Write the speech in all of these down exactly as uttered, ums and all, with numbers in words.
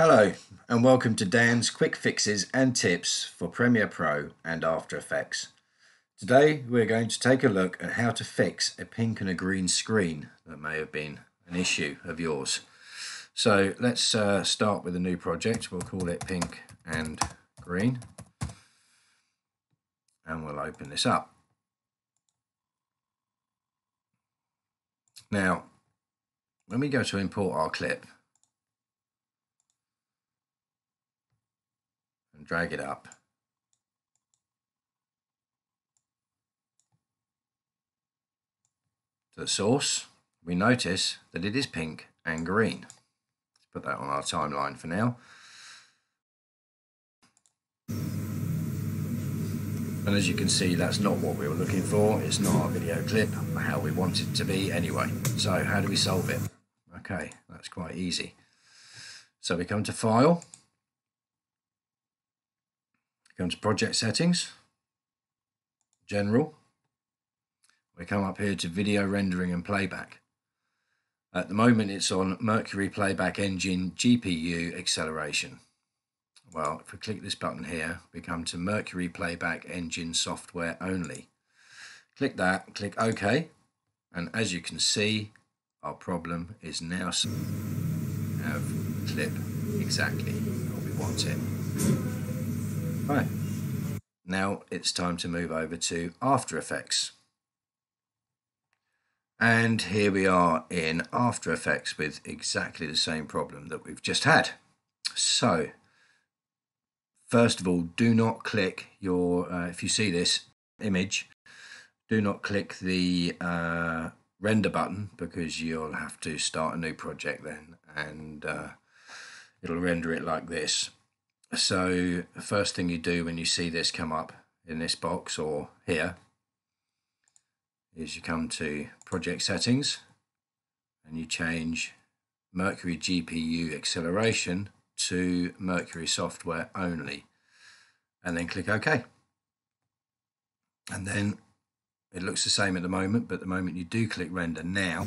Hello and welcome to Dan's Quick Fixes and Tips for Premiere Pro and After Effects. Today we're going to take a look at how to fix a pink and a green screen that may have been an issue of yours. So let's uh, start with a new project. We'll call it Pink and Green and we'll open this up. Now when we go to import our clip, drag it up. To the source, we notice that it is pink and green. Let's put that on our timeline for now. And as you can see, that's not what we were looking for. It's not our video clip, how we want it to be anyway. So how do we solve it? Okay, that's quite easy. So we come to File, come to Project Settings, General. We come up here to Video Rendering and Playback. At the moment it's on Mercury Playback Engine G P U Acceleration. Well, if we click this button here, we come to Mercury Playback Engine Software Only. Click that, click OK, and as you can see, our problem is now have clip exactly what we want it. Right. Now it's time to move over to After Effects. And here we are in After Effects with exactly the same problem that we've just had. So, first of all, do not click your, uh, if you see this image, do not click the uh, render button, because you'll have to start a new project then and uh, it'll render it like this. So the first thing you do when you see this come up in this box or here is you come to Project Settings and you change Mercury G P U Acceleration to Mercury Software Only and then click OK. And then it looks the same at the moment, but the moment you do click Render Now,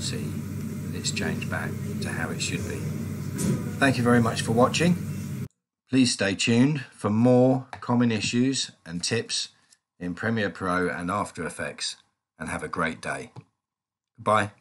see that it's changed back to how it should be. Thank you very much for watching. Please stay tuned for more common issues and tips in Premiere Pro and After Effects, and have a great day. Goodbye.